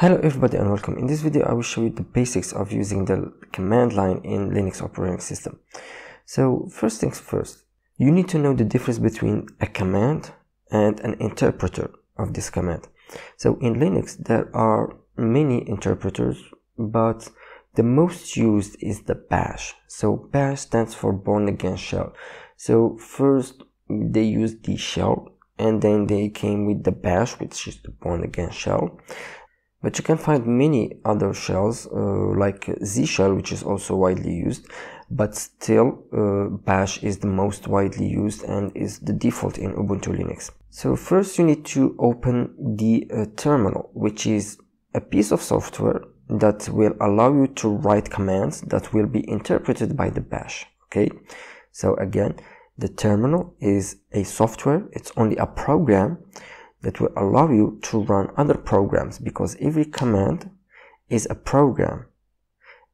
Hello everybody and welcome. In this video I will show you the basics of using the command line in Linux operating system. So first things first, you need to know the difference between a command and an interpreter of this command. So in Linux there are many interpreters, but the most used is the bash. So bash stands for born again shell. So first they used the shell and then they came with the bash, which is the born again shell. But you can find many other shells like Z shell, which is also widely used, but still bash is the most widely used and is the default in Ubuntu Linux. So first you need to open the terminal, which is a piece of software that will allow you to write commands that will be interpreted by the bash. Okay, so again, the terminal is a software, it's only a program that will allow you to run other programs, because every command is a program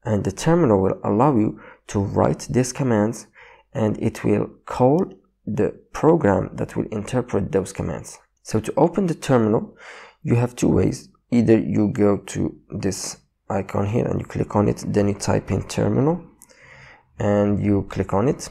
and the terminal will allow you to write these commands and it will call the program that will interpret those commands. So to open the terminal you have two ways. Either you go to this icon here and you click on it, then you type in terminal and you click on it,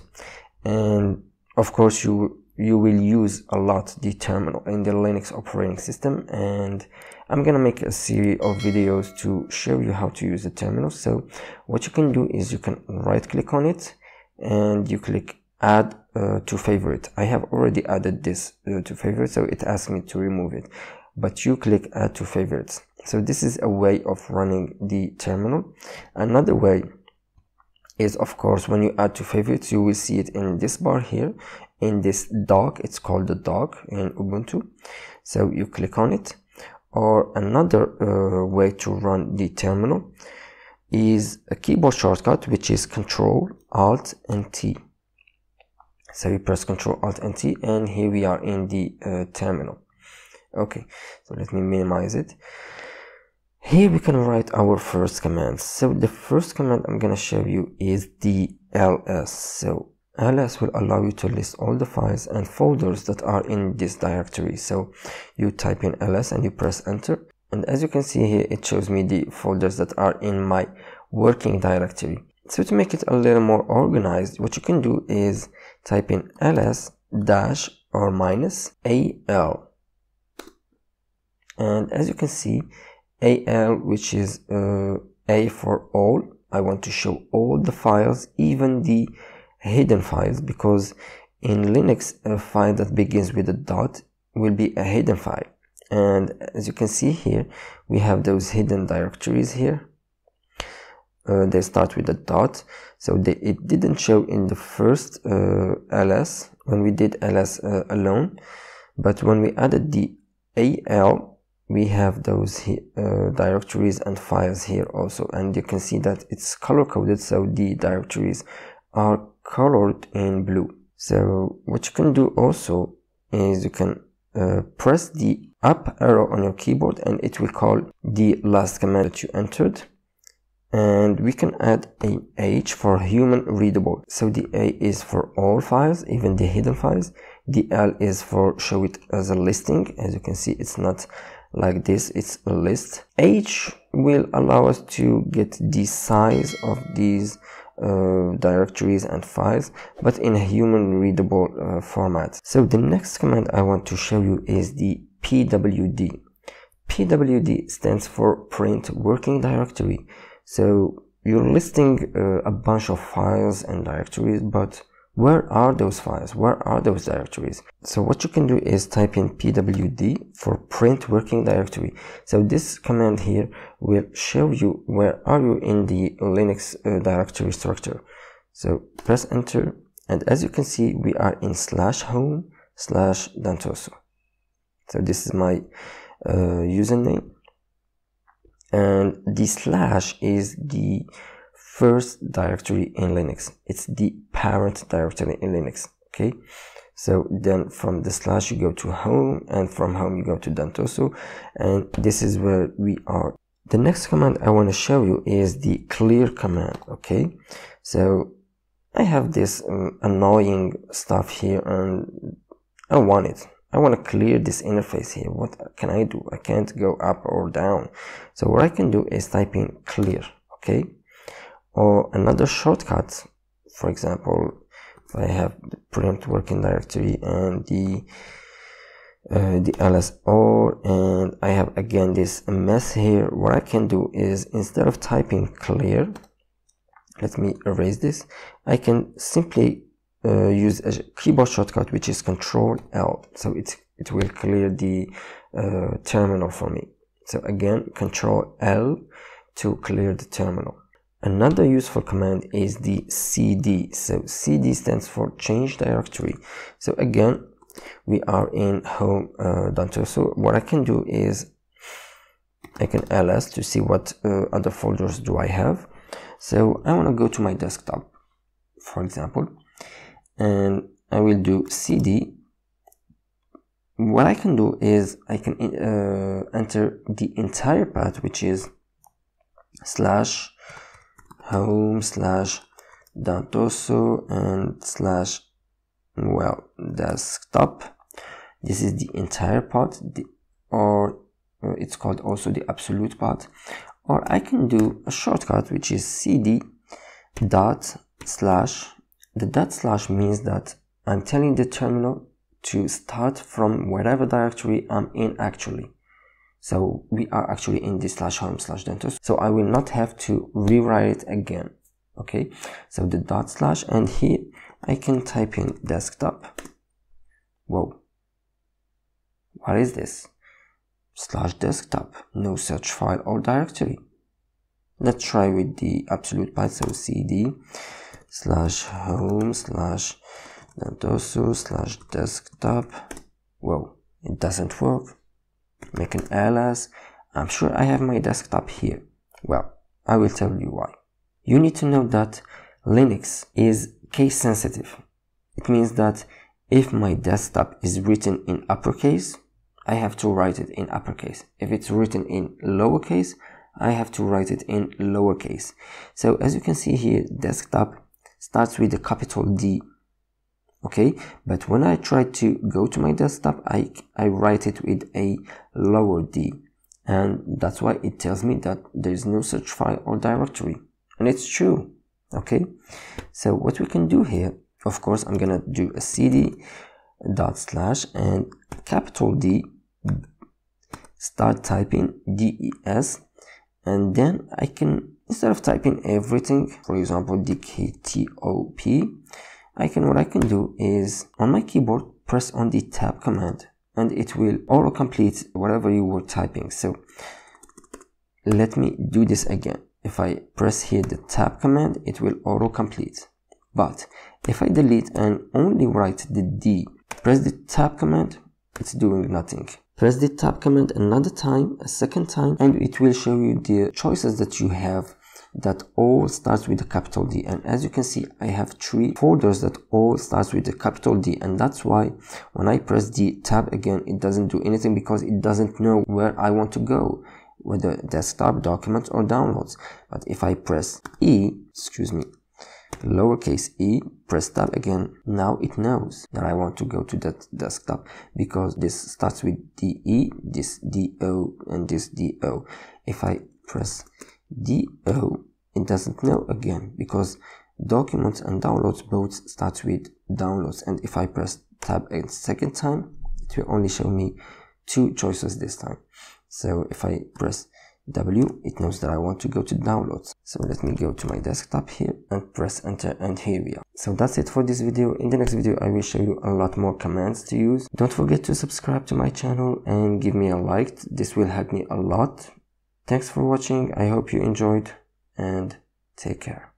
and of course you will use a lot the terminal in the Linux operating system, and I'm gonna make a series of videos to show you how to use the terminal. So what you can do is you can right click on it and you click add to favorite. I have already added this to favorite, so it asks me to remove it, but you click add to favorites. So this is a way of running the terminal. Another way is, of course, when you add to favorites you will see it in this bar here, in this dock, it's called the dock in Ubuntu, so you click on it. Or another way to run the terminal is a keyboard shortcut, which is Control Alt and T. So you press Control Alt and T and here we are in the terminal. Okay, so let me minimize it. Here we can write our first command. So the first command I'm gonna show you is the ls. So ls will allow you to list all the files and folders that are in this directory. So you type in ls and you press enter, and as you can see here it shows me the folders that are in my working directory. So to make it a little more organized, what you can do is type in ls dash or minus al, and as you can see AL, which is A for all. I want to show all the files, even the hidden files, because in Linux a file that begins with a dot will be a hidden file, and as you can see here we have those hidden directories here. They start with a dot, so it didn't show in the first ls when we did ls alone, but when we added the AL we have those directories and files here also, and you can see that it's color coded, so the directories are colored in blue. So what you can do also is you can press the up arrow on your keyboard and it will call the last command that you entered, and we can add a h for human readable. So the a is for all files, even the hidden files. The l is for show it as a listing, as you can see it's not like this, it's a list. H will allow us to get the size of these directories and files, but in a human readable format. So the next command I want to show you is the pwd. Pwd stands for print working directory. So you're listing a bunch of files and directories, but where are those files? Where are those directories? So what you can do is type in pwd for print working directory. So this command here will show you where are you in the Linux directory structure. So press enter, and as you can see we are in /home/dantoso. So this is my username, and the slash is the first directory in Linux, it's the parent directory in Linux. Okay, so then from the slash you go to home, and from home you go to dantoso, and this is where we are. The next command I want to show you is the clear command. Okay, so I have this annoying stuff here and I want it, I want to clear this interface here. What can I do? I can't go up or down. So what I can do is type in clear, okay? Or another shortcut, for example, if I have the preempt working directory and the LSO, and I have again this mess here, what I can do is instead of typing clear, let me erase this, I can simply use a keyboard shortcut which is Control L, so it will clear the terminal for me. So again, Control L to clear the terminal. Another useful command is the cd. So cd stands for change directory. So again, we are in home Ubuntu. So what I can do is I can ls to see what other folders do I have. So I want to go to my desktop, for example, and I will do cd. What I can do is I can enter the entire path, which is /home/dantoso and / well desktop. This is the entire part, or it's called also the absolute part. Or I can do a shortcut which is cd ./ the ./ means that I'm telling the terminal to start from whatever directory I'm in actually. So we are actually in the /home/dantoso. So I will not have to rewrite it again. Okay, so the ./ and here I can type in desktop. Whoa, what is this? /desktop, no search file or directory. Let's try with the absolute path. So cd/home/dantoso/desktop. Whoa, it doesn't work. Make an ls. I'm sure I have my desktop here. Well, I will tell you why. You need to know that Linux is case sensitive. It means that if my desktop is written in uppercase, I have to write it in uppercase. If it's written in lowercase, I have to write it in lowercase. So as you can see here, desktop starts with a capital D. Okay, but when I try to go to my desktop, I write it with a lower D, and that's why it tells me that there is no search file or directory, and it's true. Okay, so what we can do here, of course, I'm gonna do a cd ./ and capital D, start typing DES, and then I can, instead of typing everything, for example DKTOP, what I can do is on my keyboard press on the tab command, and it will auto complete whatever you were typing. So let me do this again. If I press here the tab command, it will auto complete. But if I delete and only write the D, press the tab command, it's doing nothing. Press the tab command another time, a second time, and it will show you the choices that you have that all starts with a capital D. And as you can see, I have 3 folders that all starts with a capital D, and that's why when I press the tab again, it doesn't do anything, because it doesn't know where I want to go, whether desktop, documents, or downloads. But if I press E, excuse me, lowercase e, press tab again, now it knows that I want to go to that desktop, because this starts with DE, this DO, and this DO. If I press DO, it doesn't know again, because documents and downloads both start with downloads. And if I press tab a second time, it will only show me 2 choices this time. So if I press W, it knows that I want to go to downloads. So let me go to my desktop here and press enter, and here we are. So that's it for this video. In the next video, I will show you a lot more commands to use. Don't forget to subscribe to my channel and give me a like. This will help me a lot. Thanks for watching. I hope you enjoyed, and take care.